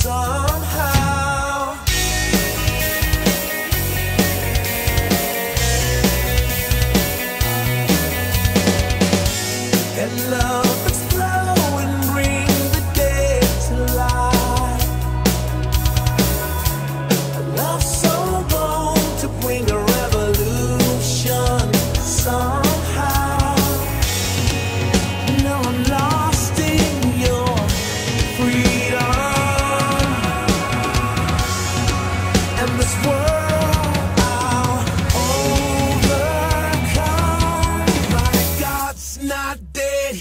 somehow. That love is flowing, bring the day to life. A love so long to bring a revolution somehow.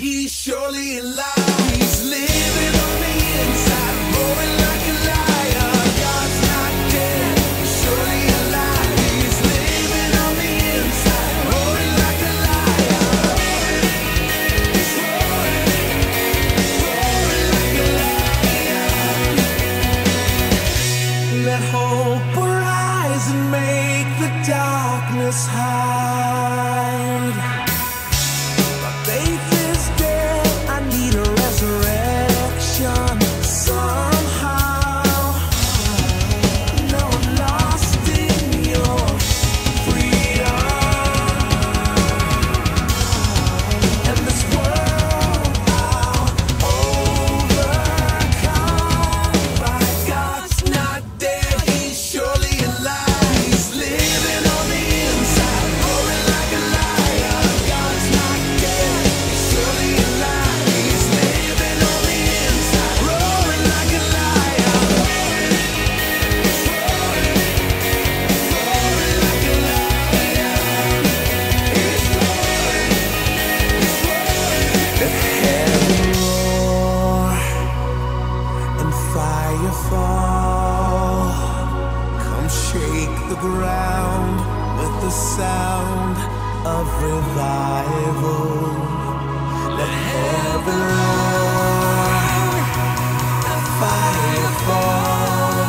He's surely alive. He's living on the inside, growing like a liar. God's not dead, he's surely alive. He's living on the inside, growing like a liar. He's growing like a liar. Let hope arise and make the darkness hide. Fall, come shake the ground with the sound of revival. Let heaven roar and fire fall.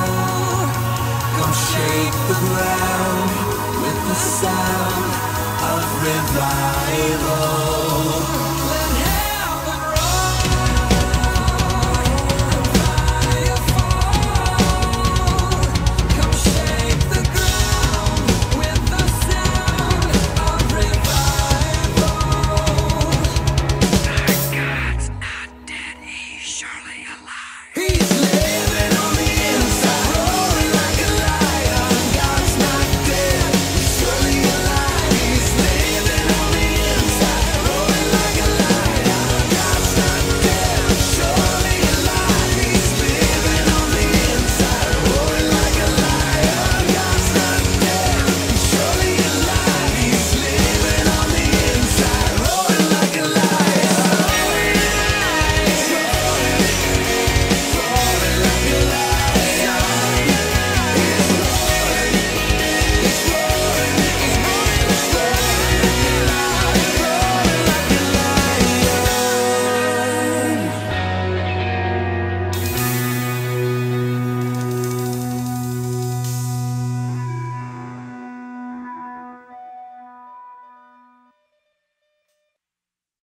Come shake the ground with the sound of revival.